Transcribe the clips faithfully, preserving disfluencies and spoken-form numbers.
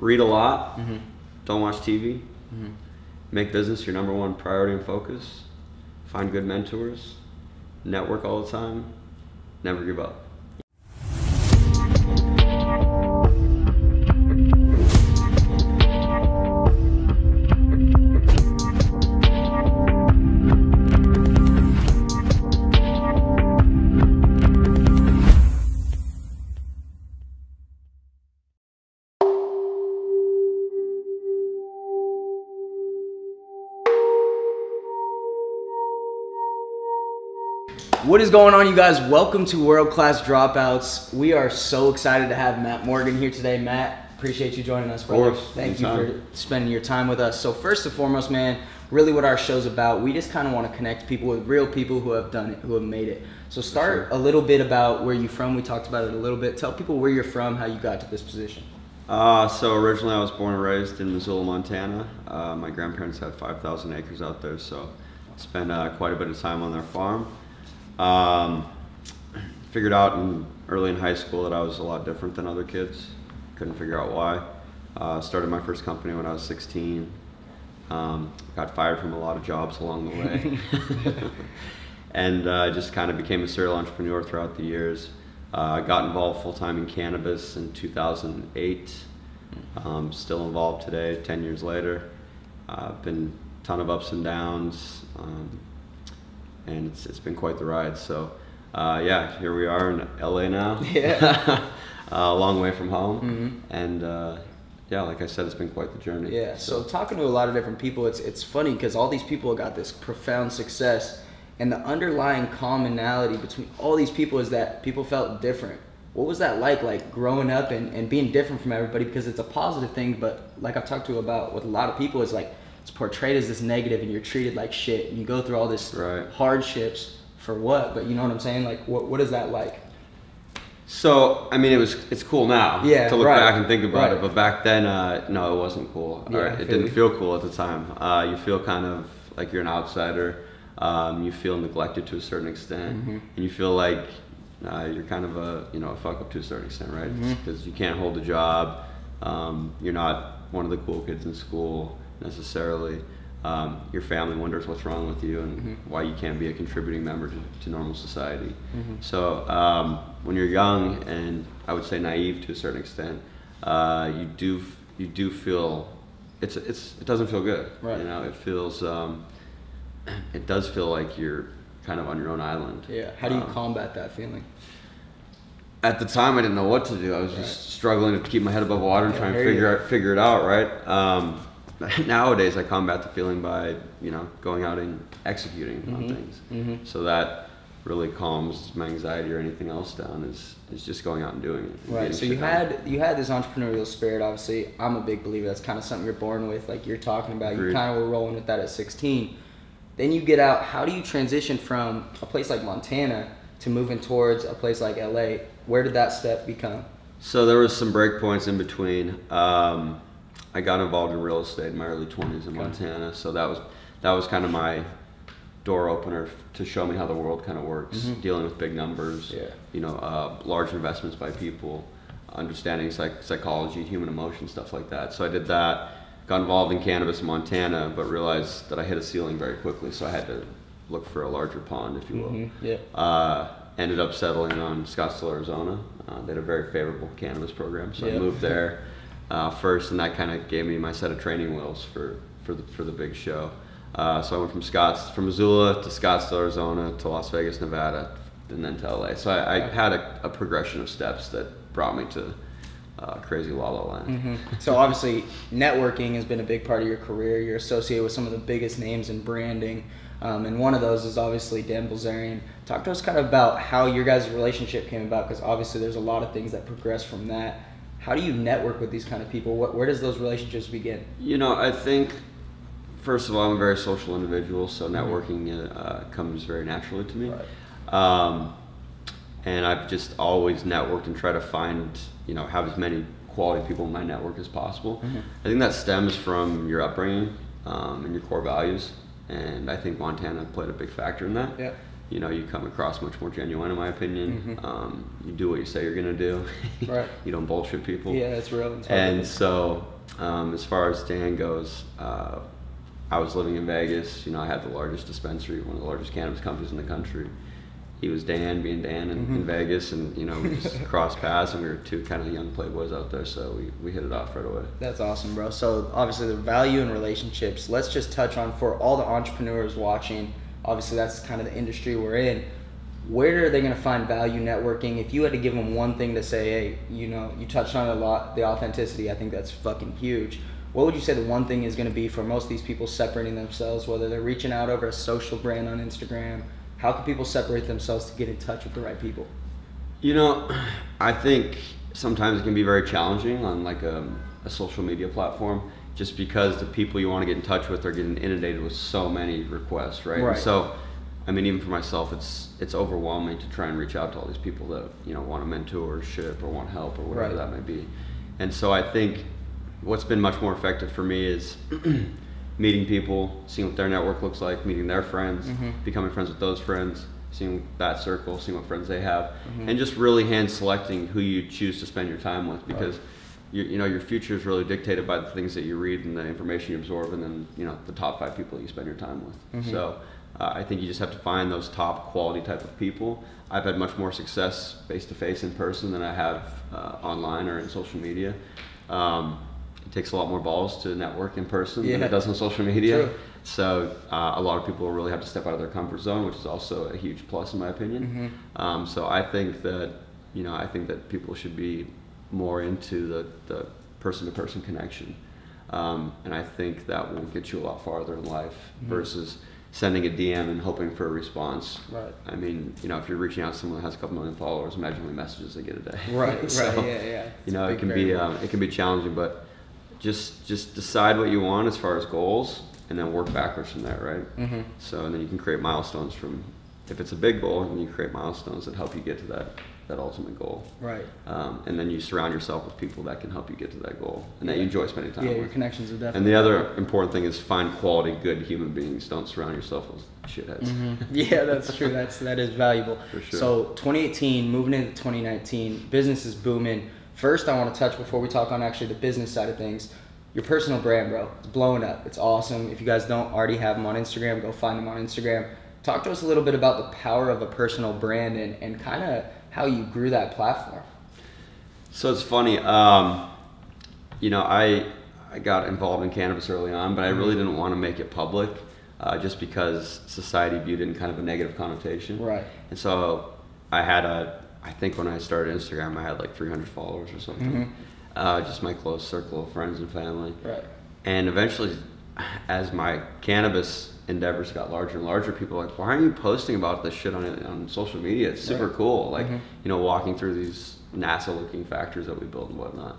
read a lot, mm-hmm. don't watch T V, mm-hmm. make business your number one priority and focus, find good mentors, network all the time, never give up. What is going on, you guys? Welcome to World Class Dropouts. We are so excited to have Matt Morgan here today. Matt, appreciate you joining us, brother. Of course. Thank you for spending your time with us. So first and foremost, man, really what our show's about, we just kind of want to connect people with real people who have done it, who have made it. So start sure. a little bit about where you're from. We talked about it a little bit. Tell people where you're from, how you got to this position. Uh, so originally I was born and raised in Missoula, Montana. Uh, my grandparents had five thousand acres out there, so I spent uh, quite a bit of time on their farm. Um, figured out in early in high school that I was a lot different than other kids. Couldn't figure out why. Uh, started my first company when I was sixteen. Um, got fired from a lot of jobs along the way. And uh, just kind of became a serial entrepreneur throughout the years. I uh, got involved full-time in cannabis in two thousand eight. Um, still involved today, ten years later. Uh, been a ton of ups and downs. Um, and it's, it's been quite the ride. So uh, yeah, here we are in L A now, yeah. A long way from home. Mm-hmm. And uh, yeah, like I said, it's been quite the journey. Yeah, so, so talking to a lot of different people, it's, it's funny because all these people have got this profound success, and the underlying commonality between all these people is that people felt different. What was that like, like growing up and, and being different from everybody? Because it's a positive thing, but like I've talked to about with a lot of people, it's like, it's portrayed as this negative and you're treated like shit and you go through all this right. hardships for what? But you know what I'm saying? Like, what, what is that like? So, I mean, it was, it's cool now yeah, to look right. back and think about right. it. But back then, uh, no, it wasn't cool. Yeah, right. It didn't you. feel cool at the time. Uh, you feel kind of like you're an outsider. Um, you feel neglected to a certain extent. Mm-hmm. And you feel like uh, you're kind of a, you know, a fuck up to a certain extent, right? Because mm-hmm. you can't hold a job. Um, you're not one of the cool kids in school. Necessarily, um, your family wonders what's wrong with you and mm-hmm. why you can't be a contributing member to, to normal society. Mm-hmm. So um, when you're young and I would say naive to a certain extent, uh, you do you do feel it's it's it doesn't feel good. Right. You know, it feels um, it does feel like you're kind of on your own island. Yeah. How do you um, combat that feeling? At the time, I didn't know what to do. I was right. just struggling to keep my head above water and yeah, trying to figure out, figure it out. Right. Um, Nowadays, I combat the feeling by, you know, going out and executing mm-hmm. on things. Mm-hmm. So that really calms my anxiety or anything else down. Is is just going out and doing it. And right. So you had out. you had this entrepreneurial spirit. Obviously, I'm a big believer. That's kind of something you're born with. Like you're talking about, Agreed. You kind of were rolling with that at sixteen. Then you get out. How do you transition from a place like Montana to moving towards a place like L A? Where did that step become? So there was some break points in between. Um, I got involved in real estate in my early twenties in Montana, so that was that was kind of my door opener to show me how the world kind of works, mm-hmm. dealing with big numbers, yeah. you know, uh, large investments by people, understanding psych psychology, human emotion, stuff like that. So I did that, got involved in cannabis in Montana, but realized that I hit a ceiling very quickly, so I had to look for a larger pond, if you will. Mm-hmm. Yeah. Uh, ended up settling on Scottsdale, Arizona. Uh, they had a very favorable cannabis program, so yeah. I moved there. Uh, first, and that kind of gave me my set of training wheels for for the for the big show. Uh, so I went from Scotts from Missoula to Scottsdale, Arizona, to Las Vegas, Nevada, and then to L A. So I, I had a, a progression of steps that brought me to uh, crazy La La Land. Mm-hmm. So obviously, networking has been a big part of your career. You're associated with some of the biggest names in branding, um, and one of those is obviously Dan Bilzerian. Talk to us kind of about how your guys' relationship came about, because obviously there's a lot of things that progress from that. How do you network with these kind of people? What, where does those relationships begin? You know, I think, first of all, I'm a very social individual, so networking uh, comes very naturally to me. Right. Um, and I've just always networked and tried to find, you know, have as many quality people in my network as possible. Mm-hmm. I think that stems from your upbringing um, and your core values, and I think Montana played a big factor in that. Yeah. you know, you come across much more genuine, in my opinion. Mm-hmm. Um, you do what you say you're gonna do. Right. You don't bullshit people. Yeah, that's real. That's and so, um, as far as Dan goes, uh, I was living in Vegas. You know, I had the largest dispensary, one of the largest cannabis companies in the country. He was Dan, being Dan in, mm-hmm. in Vegas, and you know, we just crossed paths, and we were two kind of young playboys out there, so we, we hit it off right away. That's awesome, bro. So obviously the value in relationships, let's just touch on for all the entrepreneurs watching, obviously that's kind of the industry we're in. Where are they gonna find value networking? If you had to give them one thing to say, hey, you know, you touched on it a lot, the authenticity, I think that's fucking huge. What would you say the one thing is gonna be for most of these people separating themselves, whether they're reaching out over a social brand on Instagram? How can people separate themselves to get in touch with the right people? You know, I think sometimes it can be very challenging on like a, a social media platform, just because the people you want to get in touch with are getting inundated with so many requests, right? Right. And so, I mean, even for myself, it's it's overwhelming to try and reach out to all these people that, you know, want a mentorship or want help or whatever right. that may be. And so I think what's been much more effective for me is meeting people, seeing what their network looks like, meeting their friends, mm-hmm. becoming friends with those friends, seeing that circle, seeing what friends they have, mm-hmm. and just really hand selecting who you choose to spend your time with, because right. you, you know, your future is really dictated by the things that you read and the information you absorb, and then, you know, the top five people you spend your time with. Mm-hmm. So uh, I think you just have to find those top quality type of people. I've had much more success face-to-face in person than I have uh, online or in social media. Um, It takes a lot more balls to network in person yeah. than it does on social media. True. So uh, a lot of people really have to step out of their comfort zone, which is also a huge plus in my opinion. Mm-hmm. um, so I think that, you know, I think that people should be more into the, the person-to-person connection. Um, and I think that will get you a lot farther in life mm-hmm. versus sending a D M and hoping for a response. Right. I mean, you know, if you're reaching out to someone that has a couple million followers, imagine how many messages they get a day. Right, so, right, yeah, yeah. It's you know, it can, be, um, it can be challenging, but Just just decide what you want as far as goals, and then work backwards from that, right? Mm-hmm. So, and then you can create milestones from, if it's a big goal, then you create milestones that help you get to that, that ultimate goal. Right. Um, and then you surround yourself with people that can help you get to that goal, and yeah. that you enjoy spending time yeah, with. Yeah, your connections are definitely. And the other important thing is find quality, good human beings. Don't surround yourself with shitheads. Mm-hmm. Yeah, that's true. That's, that is valuable. For sure. So, twenty eighteen, moving into twenty nineteen, business is booming. First, I want to touch, before we talk on actually the business side of things, your personal brand, bro. It's blowing up. It's awesome. If you guys don't already have them on Instagram, go find them on Instagram. Talk to us a little bit about the power of a personal brand and, and kind of how you grew that platform. So it's funny. Um, you know, I, I got involved in cannabis early on, but I really didn't want to make it public uh, just because society viewed it in kind of a negative connotation. Right. And so I had a... I think when I started Instagram, I had like three hundred followers or something. Mm-hmm. uh, just my close circle of friends and family. Right. And eventually, as my cannabis endeavors got larger and larger, people were like, why aren't you posting about this shit on, on social media? It's super right. cool. Like, mm-hmm. you know, walking through these NASA-looking factories that we built and whatnot.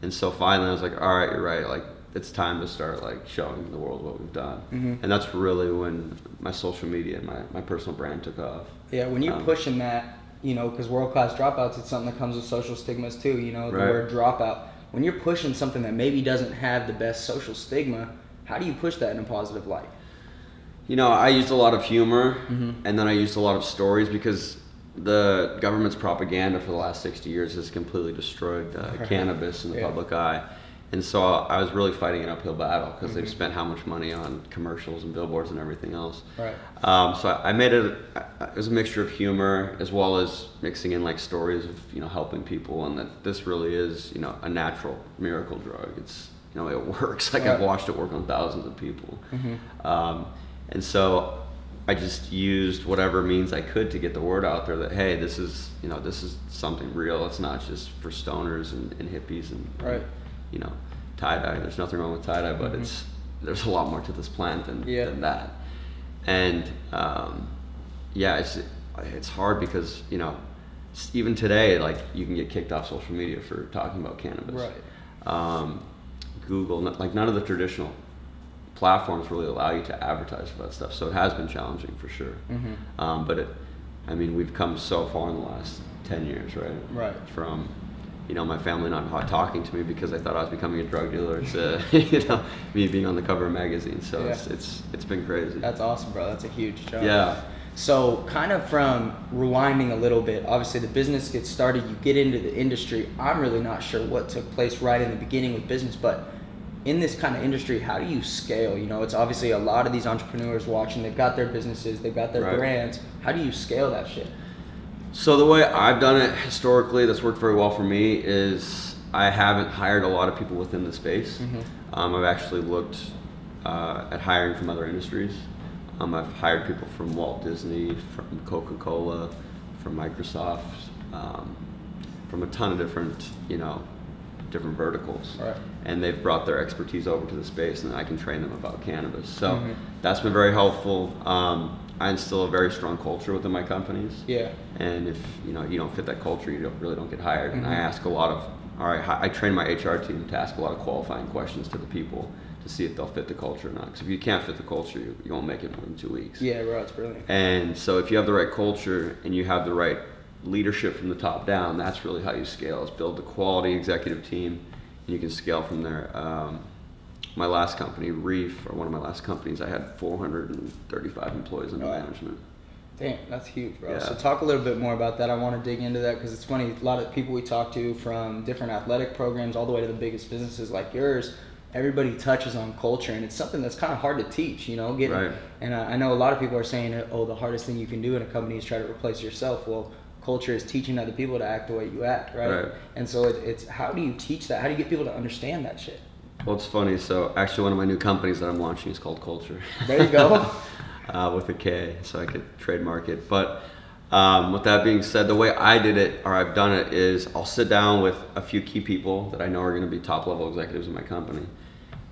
And so finally, I was like, all right, you're right. Like, it's time to start like showing the world what we've done. Mm-hmm. And that's really when my social media and my, my personal brand took off. Yeah, when you're um, pushing that, you know, because World Class Dropouts, it's something that comes with social stigmas too, you know, the right. word dropout. When you're pushing something that maybe doesn't have the best social stigma, how do you push that in a positive light? You know, I used a lot of humor, mm-hmm. and then I used a lot of stories, because the government's propaganda for the last sixty years has completely destroyed uh, right. cannabis in the yeah. public eye. And so I was really fighting an uphill battle, because mm-hmm. they've spent how much money on commercials and billboards and everything else. Right. Um, so I, I made it, a, it was a mixture of humor as well as mixing in like stories of, you know, helping people, and that this really is, you know, a natural miracle drug. It's, you know, it works. Like right. I've watched it work on thousands of people. Mm-hmm. Um, and so I just used whatever means I could to get the word out there that, hey, this is, you know, this is something real. It's not just for stoners and, and hippies and, right. and you know, tie-dye. There's nothing wrong with tie-dye, but mm-hmm. it's there's a lot more to this plant than, yeah. than that. And um, yeah, it's it's hard, because, you know, even today, like, you can get kicked off social media for talking about cannabis. Right. Um, Google, like, none of the traditional platforms really allow you to advertise for that stuff, so it has been challenging for sure. Mm-hmm. Um, but it, I mean, we've come so far in the last ten years, right? Right. From, you know, my family not hot talking to me because they thought I was becoming a drug dealer, to, you know, me being on the cover of magazines. So yeah. it's, it's it's been crazy. That's awesome, bro. That's a huge job. Yeah. So kind of from rewinding a little bit, obviously the business gets started, you get into the industry. I'm really not sure what took place right in the beginning with business, but in this kind of industry, how do you scale? You know, it's obviously a lot of these entrepreneurs watching, they've got their businesses, they've got their right. brands. How do you scale that shit? So the way I've done it historically that's worked very well for me is I haven't hired a lot of people within the space. Mm-hmm. um, I've actually looked uh, at hiring from other industries. Um, I've hired people from Walt Disney, from Coca-Cola, from Microsoft, um, from a ton of different, you know, different verticals. All right. And they've brought their expertise over to the space, and I can train them about cannabis. So mm-hmm. that's been very helpful. Um, I instill a very strong culture within my companies. Yeah. And if you know you don't fit that culture, you don't, really don't get hired. Mm-hmm. And I ask a lot of, all right, I train my H R team to ask a lot of qualifying questions to the people to see if they'll fit the culture or not. Because if you can't fit the culture, you, you won't make it more than two weeks. Yeah, right, that's brilliant. And so if you have the right culture and you have the right leadership from the top down, that's really how you scale, is build a quality executive team, and you can scale from there. Um, my last company, Reef, or one of my last companies, I had four hundred thirty-five employees under management. Damn, that's huge, bro. Yeah. So talk a little bit more about that. I want to dig into that because it's funny, a lot of people we talk to from different athletic programs all the way to the biggest businesses like yours, everybody touches on culture, and it's something that's kind of hard to teach, you know. Getting, right. And I know a lot of people are saying, oh, the hardest thing you can do in a company is try to replace yourself. Well, culture is teaching other people to act the way you act, right? right. And so it, it's, how do you teach that? How do you get people to understand that shit? Well, it's funny. So actually one of my new companies that I'm launching is called Kulture. There you go. uh, with a K, so I could trademark it. But um, with that being said, the way I did it, or I've done it, is I'll sit down with a few key people that I know are going to be top level executives in my company.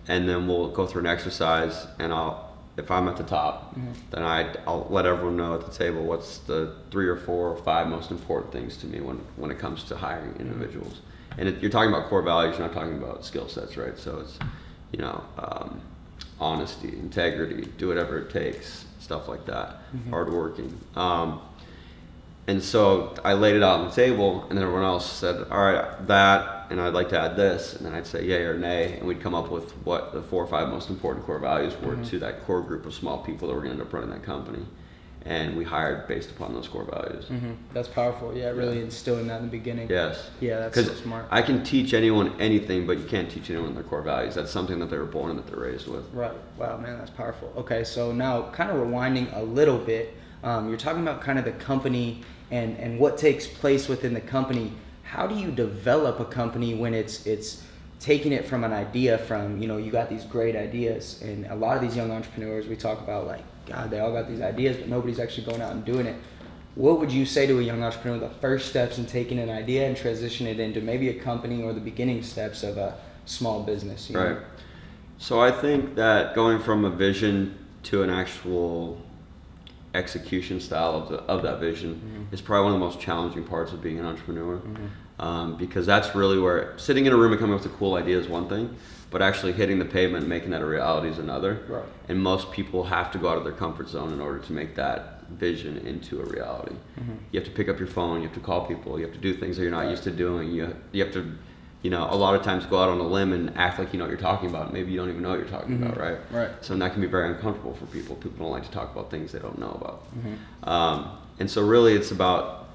And then we'll go through an exercise, and I'll, if I'm at the top, mm-hmm. then I, I'll let everyone know at the table what's the three or four or five most important things to me when, when it comes to hiring individuals. And if you're talking about core values, you're not talking about skill sets, right? So it's, you know, um, honesty, integrity, do whatever it takes, stuff like that, mm-hmm. hardworking. Um, and so I laid it out on the table, and then everyone else said, all right, that, and I'd like to add this, and then I'd say yay or nay, and we'd come up with what the four or five most important core values were mm-hmm. to that core group of small people that were gonna end up running that company. And we hired based upon those core values. Mm-hmm. That's powerful, yeah, really yeah. instilling that in the beginning. Yes. Yeah, that's so smart. I can teach anyone anything, but you can't teach anyone their core values. That's something that they were born and that they're raised with. Right, wow, man, that's powerful. Okay, so now kind of rewinding a little bit, um, you're talking about kind of the company and, and what takes place within the company. How do you develop a company when it's it's taking it from an idea from, you know, you got these great ideas, and a lot of these young entrepreneurs we talk about, like, God, they all got these ideas, but nobody's actually going out and doing it. What would you say to a young entrepreneur, the first steps in taking an idea and transition it into maybe a company, or the beginning steps of a small business? You right. know? So I think that going from a vision to an actual execution style of, the, of that vision mm-hmm. is probably one of the most challenging parts of being an entrepreneur mm-hmm. um, because that's really where sitting in a room and coming up with a cool idea is one thing, but actually hitting the pavement and making that a reality is another. Right. And most people have to go out of their comfort zone in order to make that vision into a reality. Mm-hmm. You have to pick up your phone, you have to call people, you have to do things that you're not right. used to doing. You, you have to, you know, a lot of times go out on a limb and act like you know what you're talking about. Maybe you don't even know what you're talking mm-hmm. about, right? Right. So that can be very uncomfortable for people. People don't like to talk about things they don't know about. Mm-hmm. Um, and so really it's about,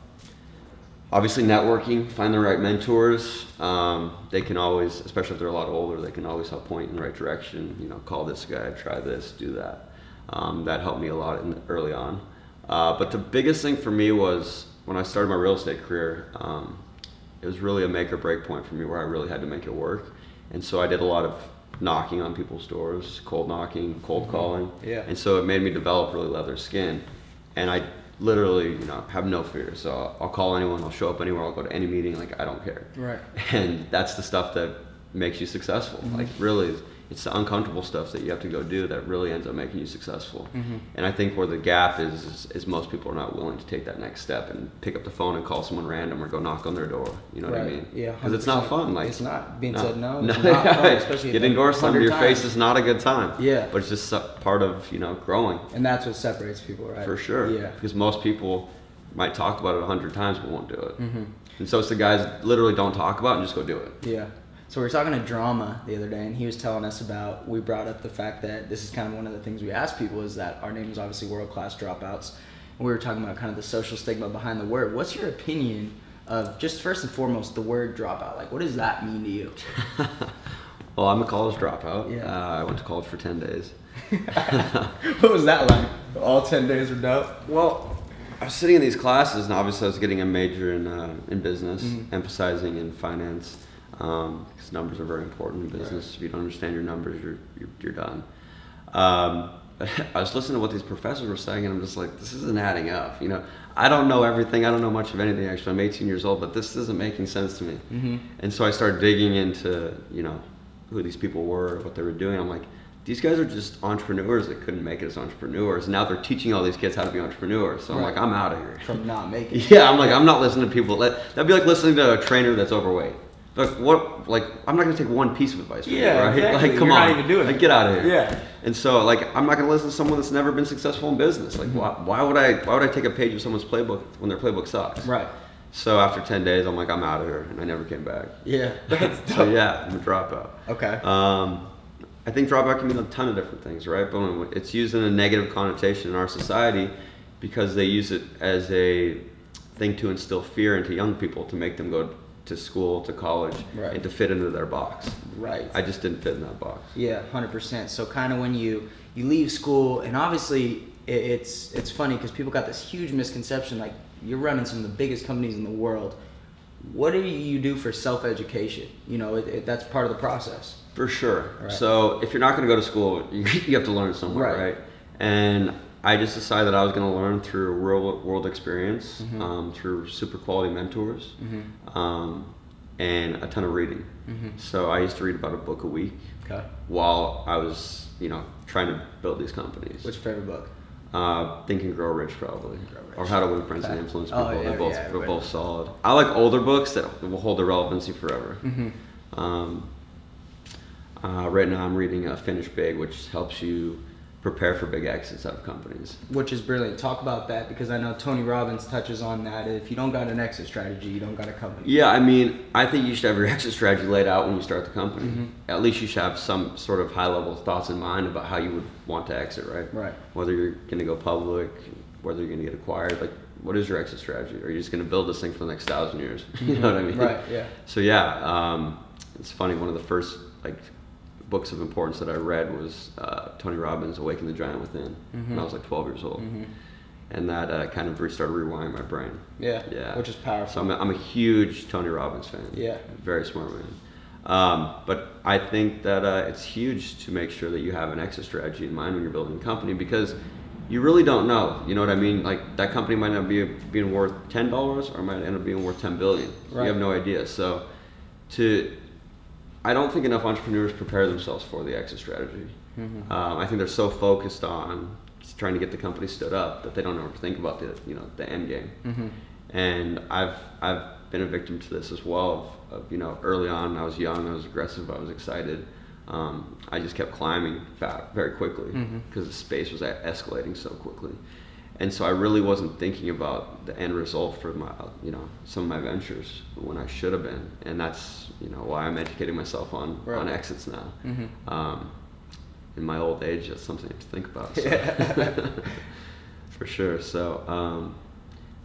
obviously networking, find the right mentors. Um, they can always, especially if they're a lot older, they can always help point in the right direction. You know, call this guy, try this, do that. Um, that helped me a lot in the, early on. Uh, but the biggest thing for me was when I started my real estate career, um, it was really a make or break point for me where I really had to make it work. And so I did a lot of knocking on people's doors, cold knocking, cold mm-hmm. calling. Yeah. And so it made me develop really leather skin. And I literally, you know, have no fear. So I'll call anyone, I'll show up anywhere, I'll go to any meeting, like I don't care. Right. And that's the stuff that makes you successful. Mm-hmm. Like really, it's the uncomfortable stuff that you have to go do that really ends up making you successful. Mm-hmm. And I think where the gap is, is, is most people are not willing to take that next step and pick up the phone and call someone random or go knock on their door. You know right. what I mean? Yeah. Because it's not fun. Like it's not being no, said no. no it's not fun, especially get endorsed under your times. Face is not a good time. Yeah. But it's just part of, you know, growing. And that's what separates people, right? For sure. Yeah. Because most people might talk about it a hundred times but won't do it. Mm-hmm. And so it's the guys that literally don't talk about it and just go do it. Yeah. So we were talking to Drama the other day, and he was telling us about, we brought up the fact that this is kind of one of the things we ask people is that our name is obviously World Class Dropouts. we were talking about kind of the social stigma behind the word. What's your opinion of, just first and foremost, the word dropout? Like, what does that mean to you? Well, I'm a college dropout. Yeah. Uh, I went to college for ten days. What was that like? All ten days were dope? Well, I was sitting in these classes, and obviously I was getting a major in, uh, in business, mm-hmm. emphasizing in finance, um, because numbers are very important in business. Right. If you don't understand your numbers, you're, you're, you're done. Um, I was listening to what these professors were saying, and I'm just like, this isn't adding up. You know, I don't know everything. I don't know much of anything, actually. I'm eighteen years old, but this isn't making sense to me. Mm-hmm. And so I started digging into, you know, who these people were, what they were doing. I'm like, these guys are just entrepreneurs that couldn't make it as entrepreneurs. Now they're teaching all these kids how to be entrepreneurs. So right. I'm like, I'm out of here. From not making it. Yeah, I'm like, I'm not listening to people. That, that'd be like listening to a trainer that's overweight. Like, what, like, I'm not going to take one piece of advice from yeah, you, right? Exactly. Like, come You're on. Not even doing like, get out of here. Yeah. And so, like, I'm not going to listen to someone that's never been successful in business. Like, why, why would I, why would I take a page of someone's playbook when their playbook sucks? Right. So after ten days, I'm like, I'm out of here. And I never came back. Yeah. That's so yeah, I'm a dropout. Okay. Um, I think dropout can mean a ton of different things, right? But when it's used in a negative connotation in our society because they use it as a thing to instill fear into young people, to make them go to school, to college, right. and to fit into their box. Right. I just didn't fit in that box. Yeah, one hundred percent. So kind of when you, you leave school, and obviously it's, it's funny because people got this huge misconception, like you're running some of the biggest companies in the world. What do you do for self-education? You know, it, it, that's part of the process. For sure. Right. So if you're not going to go to school, you, you have to learn somewhere, right? right? And I just decided that I was going to learn through real world experience, mm-hmm. um, through super quality mentors, mm-hmm. um, and a ton of reading. Mm-hmm. So I used to read about a book a week okay. while I was, you know, trying to build these companies. What's your favorite book? Uh, Think and Grow Rich, probably, Grow Rich. Or How to Win Friends okay. and Influence People. Oh, yeah, they're both, yeah, they're both solid. I like older books that will hold their relevancy forever. Mm-hmm. um, uh, right now, I'm reading uh, Finish Big, which helps you prepare for big exits out of companies. Which is brilliant. Talk about that, because I know Tony Robbins touches on that. If you don't got an exit strategy, you don't got a company. Yeah, I mean, I think you should have your exit strategy laid out when you start the company. Mm-hmm. At least you should have some sort of high-level thoughts in mind about how you would want to exit, right? Right. Whether you're going to go public, whether you're going to get acquired, like, what is your exit strategy? Are you just going to build this thing for the next thousand years? Mm-hmm. You know what I mean? Right, yeah. So yeah, um, it's funny, one of the first, like, books of importance that I read was uh, Tony Robbins' Awaken the Giant Within, mm-hmm. when I was like twelve years old. Mm-hmm. And that uh, kind of started rewiring my brain. Yeah, yeah, which is powerful. So I'm a, I'm a huge Tony Robbins fan. Yeah. Very smart man. Um, but I think that uh, it's huge to make sure that you have an exit strategy in mind when you're building a company, because you really don't know, you know what I mean? Like, that company might not be being worth ten dollars or might end up being worth ten billion dollars. Right. You have no idea. So to... I don't think enough entrepreneurs prepare themselves for the exit strategy. Mm-hmm. um, I think they're so focused on just trying to get the company stood up that they don't ever think about the you know the end game. Mm-hmm. And I've I've been a victim to this as well. Of, of, you know, early on, I was young, I was aggressive, I was excited. Um, I just kept climbing very quickly because mm-hmm. the space was escalating so quickly, and so I really wasn't thinking about the end result for my you know some of my ventures when I should have been, and that's. You know why I'm educating myself on right. on exits now. Mm-hmm. Um, in my old age, that's something to think about. So. Yeah. For sure. So um,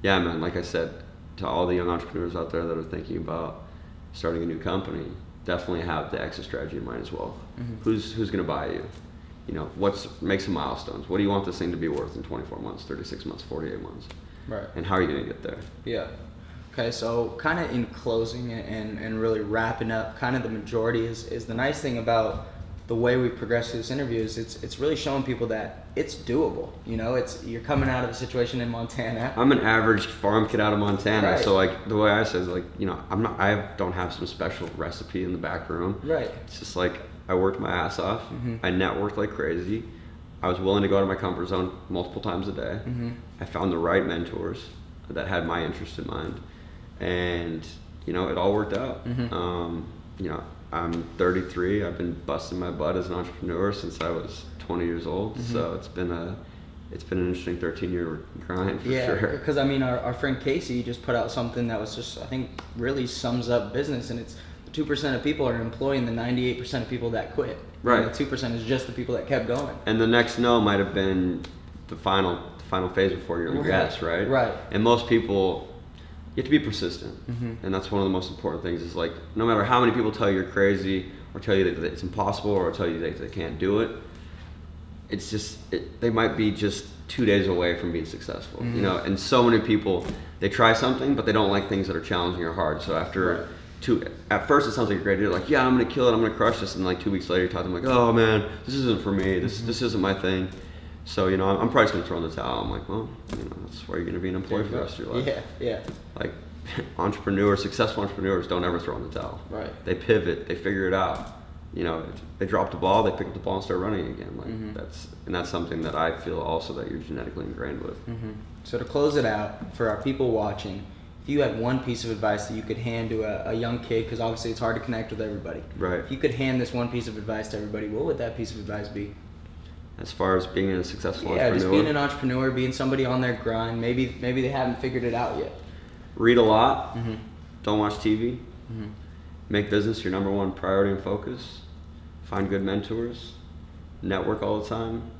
yeah, man. Like I said, to all the young entrepreneurs out there that are thinking about starting a new company, definitely have the exit strategy in mind as well. Mm-hmm. Who's who's going to buy you? You know, what's make some milestones. What do you want this thing to be worth in twenty-four months, thirty-six months, forty-eight months? Right. And how are you going to get there? Yeah. Okay, so kind of in closing and, and really wrapping up, kind of the majority is, is the nice thing about the way we progress through this interview is it's it's really showing people that it's doable. You know, it's you're coming out of a situation in Montana. I'm an average farm kid out of Montana, right. so like the way I say is like you know I'm not I don't have some special recipe in the back room. Right. It's just like I worked my ass off. Mm-hmm. I networked like crazy. I was willing to go out of my comfort zone multiple times a day. Mm-hmm. I found the right mentors that had my interest in mind. And you know it all worked out. Mm-hmm. um, you know I'm thirty-three. I've been busting my butt as an entrepreneur since I was twenty years old. Mm-hmm. So it's been a it's been an interesting thirteen year grind for yeah, sure. Yeah, because I mean our, our friend Casey just put out something that was just I think really sums up business, and it's two percent of people are employing the ninety-eight percent of people that quit. Right. And the two percent is just the people that kept going. And the next no might have been the final the final phase before you're like, yes, right? Right. And most people, you have to be persistent. Mm-hmm. And that's one of the most important things is like, no matter how many people tell you you're crazy or tell you that it's impossible or tell you that they can't do it, it's just, it, they might be just two days away from being successful, mm-hmm. you know? And so many people, they try something, but they don't like things that are challenging or hard. So after right. two, at first it sounds like a great idea, like, yeah, I'm gonna kill it, I'm gonna crush this. And like two weeks later, you're talking like, oh man, this isn't for me, this, mm-hmm. this isn't my thing. So, you know, I'm, I'm probably just gonna throw in the towel. I'm like, well, you know, that's why you're gonna be an employee for the rest of your life. Yeah, yeah. Like, entrepreneurs, successful entrepreneurs don't ever throw in the towel. Right. They pivot, they figure it out. You know, they drop the ball, they pick up the ball and start running again. Like mm-hmm. that's, and that's something that I feel also that you're genetically ingrained with. Mm-hmm. So to close it out, for our people watching, if you had one piece of advice that you could hand to a, a young kid, because obviously it's hard to connect with everybody. Right. If you could hand this one piece of advice to everybody, what would that piece of advice be? As far as being a successful yeah, entrepreneur? Yeah, just being an entrepreneur, being somebody on their grind. Maybe, maybe they haven't figured it out yet. Read a lot. Mm-hmm. Don't watch T V. Mm-hmm. Make business your number one priority and focus. Find good mentors. Network all the time.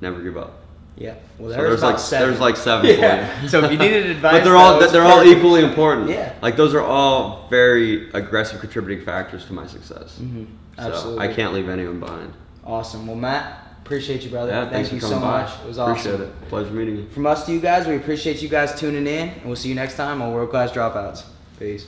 Never give up. Yeah. Well, there so there's like seven. there's like seven. Yeah. For you. So if you needed advice, but they're all they're all equally important. Yeah. Like those are all very aggressive contributing factors to my success. Mm-hmm. Absolutely. So I can't leave anyone behind. Awesome. Well, Matt, appreciate you, brother. Yeah, Thank thanks you for coming so by. much. It was appreciate awesome. Appreciate it. Pleasure meeting you. From us to you guys, we appreciate you guys tuning in, and we'll see you next time on World Class Dropouts. Peace.